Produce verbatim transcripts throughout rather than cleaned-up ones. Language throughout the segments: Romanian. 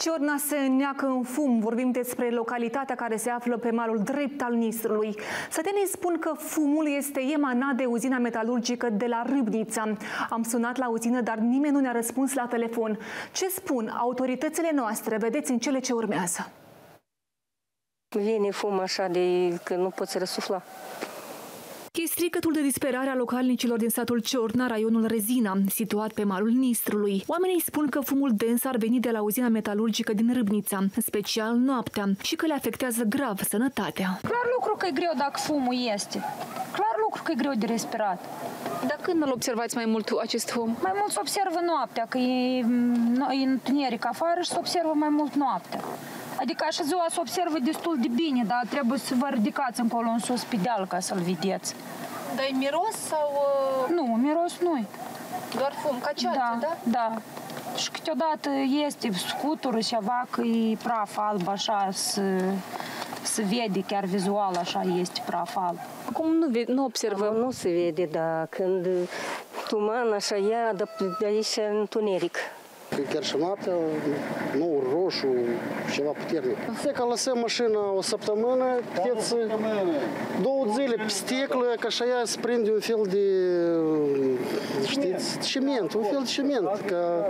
Ciorna se înneacă în fum. Vorbim despre localitatea care se află pe malul drept al Nistrului. Sătenii spun că fumul este emanat de uzina metalurgică de la Râbnița. Am sunat la uzină, dar nimeni nu ne-a răspuns la telefon. Ce spun autoritățile noastre? Vedeți în cele ce urmează. Vine fum așa de că nu poți răsufla. E stricătul de disperare a localnicilor din satul Ciorna, raionul Rezina, situat pe malul Nistrului. Oamenii spun că fumul dens ar veni de la uzina metalurgică din Râbnița, în special noaptea, și că le afectează grav sănătatea. Clar lucru că e greu dacă fumul este. Clar lucru că e greu de respirat. Dar când îl observați mai mult acest fum? Mai mult se observă noaptea, că e, e întuneric afară și se observă mai mult noaptea. Adică așa ziua se observă destul de bine, dar trebuie să vă ridicați încolo în sus pe deal ca să-l vedeți. Dar e miros sau... Nu, miros nu-i. Doar fum, ca ceață, da? Da, da. Și câteodată este scutură ceva, că e praf alb, așa, să... se vede chiar vizual, așa, este praf alb. Acum nu, nu observăm. Nu se vede, da, când tuman așa ia, dar de aici e întuneric. Chiar și noaptea, noul roșu, ceva puternic. Se că lăsăm mașina o săptămână, puteți două zile pe sticlă, că așa ea se prinde un fel de, știți, ciment, un fel de ciment. Că,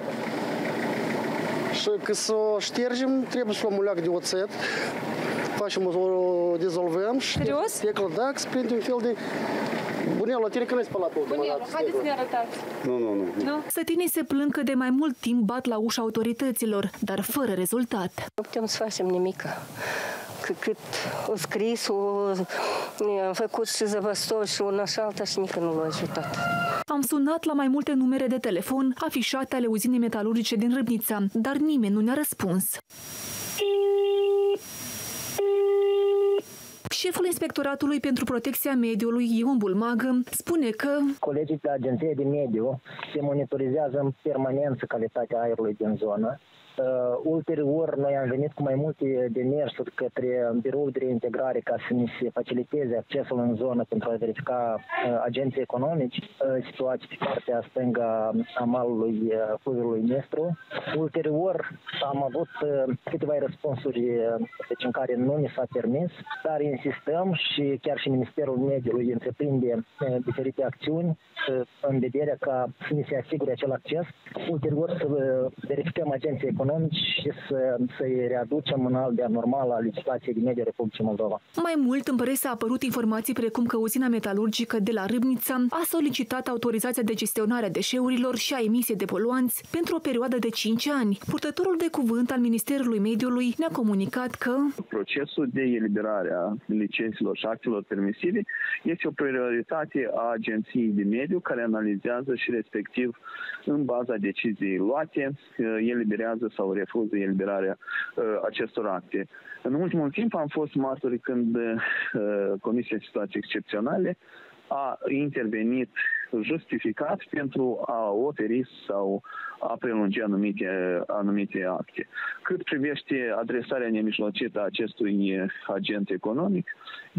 și că să o ștergem, trebuie să luăm un leac de oțet, facem, o dizolvăm și sticlă, da, se prinde un fel de... Bunelul, tine că nu-i spălat pe automat. Haideți să ne arătați. Nu, nu, nu. nu? Sătinii se plâng că de mai mult timp bat la ușa autorităților, dar fără rezultat. Nu putem să facem nimic. Cât o scris, o am făcut și zăvăstoși și una și alta și nici nu l-a ajutat. Am sunat la mai multe numere de telefon afișate ale uzinei metalurgice din Râbnița, dar nimeni nu ne-a răspuns. Șeful Inspectoratului pentru Protecția Mediului, Ion Bulmagă, spune că... Colegii de la Agenția de Mediu se monitorizează în permanență calitatea aerului din zonă. Uh, ulterior, noi am venit cu mai multe demersuri către biroul de reintegrare ca să ne se faciliteze accesul în zonă pentru a verifica uh, agenții economici, uh, situații pe partea stângă a malului uh, fluviului Nestru. Ulterior, am avut uh, câteva răspunsuri deci în care nu ne s-a permis, dar insistăm și chiar și Ministerul Mediului întreprinde uh, diferite acțiuni uh, în vederea ca să ne se asigure acel acces. Ulterior, să uh, verificăm agenții economici și să-i readucem în albea normală a legislației din mediul Republicii Moldova. Mai mult, în presă a apărut informații precum că uzina metalurgică de la Râbnița a solicitat autorizația de gestionare a deșeurilor și a emisiei de poluanți pentru o perioadă de cinci ani. Purtătorul de cuvânt al Ministerului Mediului ne-a comunicat că procesul de eliberare a licențelor și actelor permisive este o prioritate a agenției de mediu care analizează și respectiv în baza deciziei luate eliberează sau refuză eliberarea uh, acestor acte. În ultimul timp am fost martori când uh, Comisia de Situații Excepționale a intervenit justificat pentru a oferi sau a prelungi anumite, anumite acte. Cât privește adresarea nemijlocită a acestui agent economic,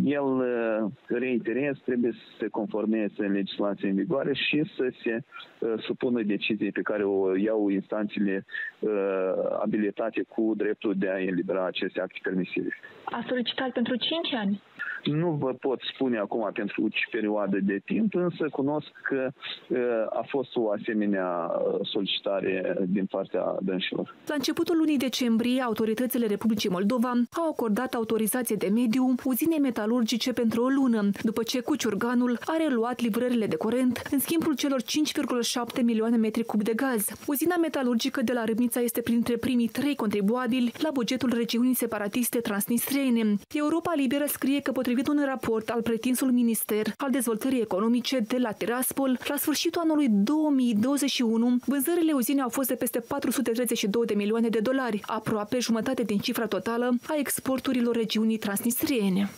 el, reiterez, trebuie să se conformeze legislației în vigoare și să se uh, supună deciziei pe care o iau instanțele uh, abilitate cu dreptul de a elibera aceste acte permisive. A solicitat pentru cinci ani? Nu vă pot spune acum pentru ce perioadă de timp, însă cunosc că a fost o asemenea solicitare din partea dânșilor. La începutul lunii decembrie, autoritățile Republicii Moldova au acordat autorizație de mediu uzinei metalurgice pentru o lună, după ce Cuciurganul a reluat livrările de curent în schimbul celor cinci virgulă șapte milioane metri cub de gaz. Uzina metalurgică de la Râbnița este printre primii trei contribuabili la bugetul regiunii separatiste transnistrene. Europa Liberă scrie că, potrivit un raport al pretinsului minister al dezvoltării economice de la Tiraspol, la sfârșitul anului două mii douăzeci și unu, vânzările uzinei au fost de peste patru sute treizeci și două de milioane de dolari, aproape jumătate din cifra totală a exporturilor regiunii transnistriene.